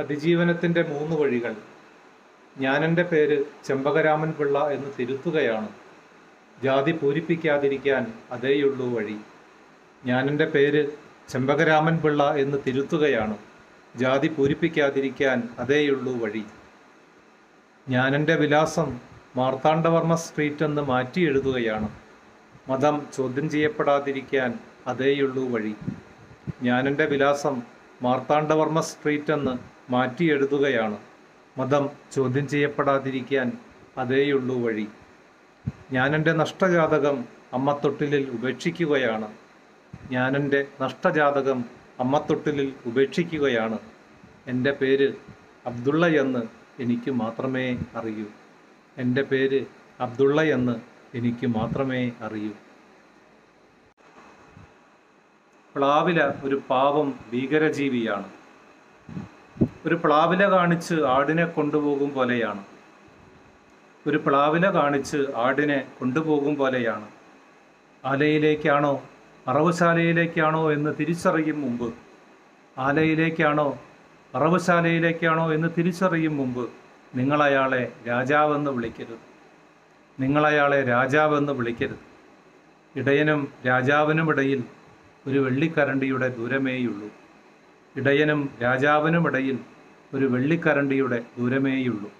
അതിജീവനത്തിൻ്റെ 3 വഴികൾ. ഞാനെൻ്റെ പേര് ചെമ്പകരാമൻ പിള്ള എന്ന് തിരുത്തുകയാണ്. ജാതി പൂരിപ്പിക്കാതിരിക്കാൻ അതേയുള്ളൂ വഴി. ഞാനെൻ്റെ പേര് ചെമ്പകരാമൻ പിള്ള എന്ന് തിരുത്തുകയാണ്. ജാതി പൂരിപ്പിക്കാതിരിക്കാൻ അതേയുള്ളൂ വഴി. ഞാനെൻ്റെ വിലാസം മാർത്താണ്ഡവർമ്മ സ്ട്രീറ്റ് എന്ന് മാറ്റി എഴുതുകയാണ്. മതം ചോദ്യം ചെയ്യപ്പെടാതിരിക്കാൻ അതേയുള്ളൂ വഴി. ഞാനെൻ്റെ വിലാസം മാർത്താണ്ഡവർമ്മ സ്ട്രീറ്റ് എന്ന് മാറ്റി എഴുതുകയാണ്. മതം ചോദ്യം ചെയ്യപ്പെടാതിരിക്കാൻ അതേയുള്ളൂ വഴി. ഞാനെൻ്റെ നഷ്ടജാതകം അമ്മത്തൊട്ടിലിൽ ഉപേക്ഷിക്കുകയാണ്. ഞാനെൻ്റെ നഷ്ടജാതകം അമ്മത്തൊട്ടിലിൽ ഉപേക്ഷിക്കുകയാണ്. എൻ്റെ പേര് അബ്ദുള്ള എന്ന് എനിക്ക് മാത്രമേ അറിയൂ. എൻ്റെ പേര് അബ്ദുള്ള എന്ന് എനിക്ക് മാത്രമേ അറിയൂ. പ്ലാവില ഒരു പാവം ഭീകരജീവിയാണ്. ഒരു പ്ലാവില കാണിച്ച് ആടിനെ കൊണ്ടുപോകും പോലെയാണ്. ഒരു പ്ലാവില കാണിച്ച് ആടിനെ കൊണ്ടുപോകും പോലെയാണ്. ആലയിലേക്കാണോ അറവുശാലയിലേക്കാണോ എന്ന് തിരിച്ചറിയും മുമ്പ്, ആലയിലേക്കാണോ അറവുശാലയിലേക്കാണോ എന്ന് തിരിച്ചറിയും മുമ്പ് നിങ്ങളയാളെ രാജാവെന്ന് വിളിക്കരുത്. നിങ്ങളയാളെ രാജാവെന്ന് വിളിക്കരുത്. ഇടയനും രാജാവിനുമിടയിൽ ഒരു വെള്ളിക്കരണ്ടിയുടെ ദൂരമേയുള്ളൂ. ഇടയനും രാജാവിനുമിടയിൽ ഒരു വെള്ളിക്കരണ്ടിയുടെ ദൂരമേയുള്ളൂ.